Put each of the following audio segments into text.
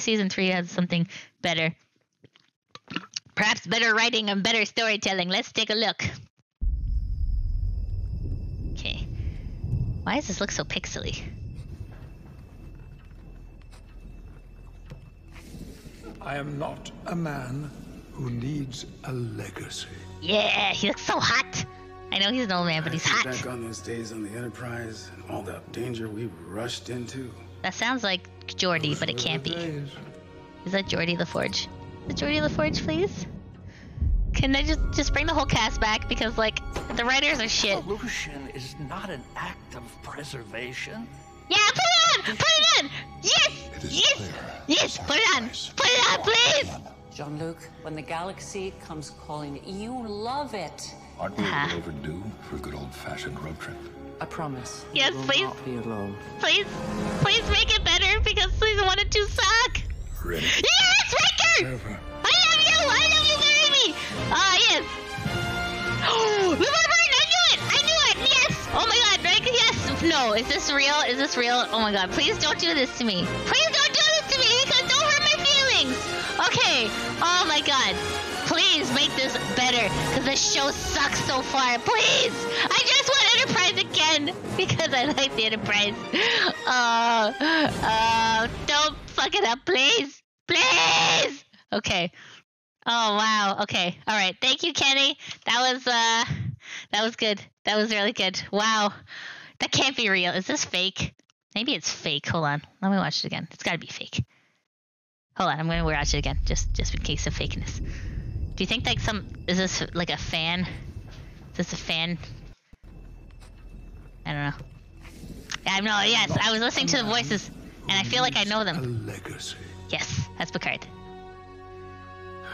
season 3 has something better. Perhaps better writing and better storytelling. Let's take a look. Okay. Why does this look so pixely? I am not a man who needs a legacy. Yeah, he looks so hot. I know he's an old man, but he's hot. Back on those days on the Enterprise, and all that danger we rushed into. That sounds like Geordi, but it can't be. Is that Geordi La Forge? Is it Geordi La Forge, please? Can I just bring the whole cast back? Because, like, the writers are shit. Evolution is not an act of preservation. Yeah, put it on! Put it on! Yes! Yes! Yes! Put it on! Put it on, please! Jean-Luc, when the galaxy comes calling, you love it. Aren't we overdue for a good old-fashioned road trip? I promise. Yes, please. Be alone. Please, please make it better because season 1 and 2 suck. Ready? Yes, Riker! Never. I love you. I love you. Marry me. Ah, yes. Oh, Robert Burton! I knew it. I knew it. Yes. Oh my God, Riker. Yes. No. Is this real? Is this real? Oh my God. Please don't do this to me. Please don't do this to me because don't hurt my feelings. Okay. Oh my God. Please make this better, because this show sucks so far. Please! I just want Enterprise again, because I like the Enterprise. Don't fuck it up, please! Please! Okay. Oh, wow. Okay. All right. Thank you, Kenny. That was good. That was really good. Wow. That can't be real. Is this fake? Maybe it's fake. Hold on. Let me watch it again. It's gotta be fake. Hold on. I'm gonna watch it again, just in case of fakeness. Do you think like is this like a fan? Is this a fan? I don't know. I know, yes, I was listening to the voices and I feel like I know them. A legacy. Yes, that's Picard.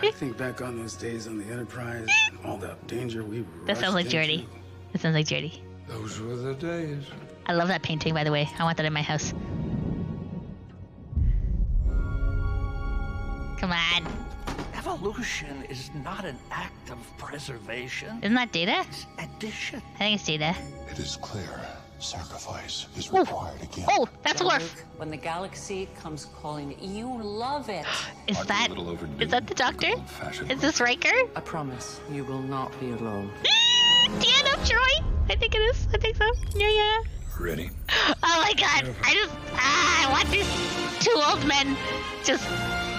I think back on those days on the Enterprise and all that danger we rushed into. That sounds like Geordi. That sounds like Geordi. Those were the days. I love that painting, by the way. I want that in my house. Come on. Evolution is not an act of preservation. Isn't that Data? It's addition. I think it's Data. It is clear sacrifice is required again. Oh, that's Worf. When the galaxy comes calling, you love it. Is that the Doctor? Is this Riker? I promise you will not be alone. Deanna, Troy? I think it is. I think so. Yeah, yeah. Ready? Oh my God! I just I want these 2 old men.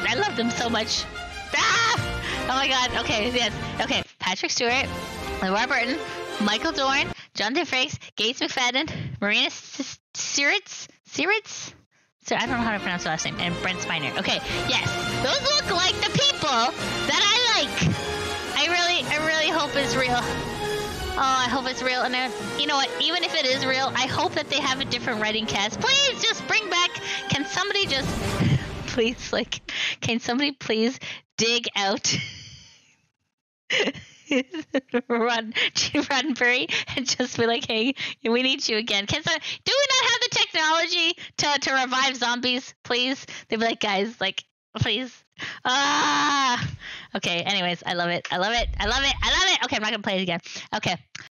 I love them so much. Ah! Oh my God. Okay, yes. Okay, Patrick Stewart, Robert Burton, Michael Dorn, Jonathan Frakes, Gates McFadden, Marina Siritz? Siritz? I don't know how to pronounce the last name. And Brent Spiner. Okay, yes. Those look like the people that I like. I really hope it's real. Oh, I hope it's real. And you know what? Even if it is real, I hope that they have a different writing cast. Please just bring back. Can somebody just... Please, like... Can somebody please... dig out Roddenberry and just be like, hey, we need you again. Do we not have the technology to revive zombies, please? They'd be like, guys, like, please. Ah! Okay, anyways, I love it. I love it. I love it. I love it. Okay, I'm not going to play it again. Okay.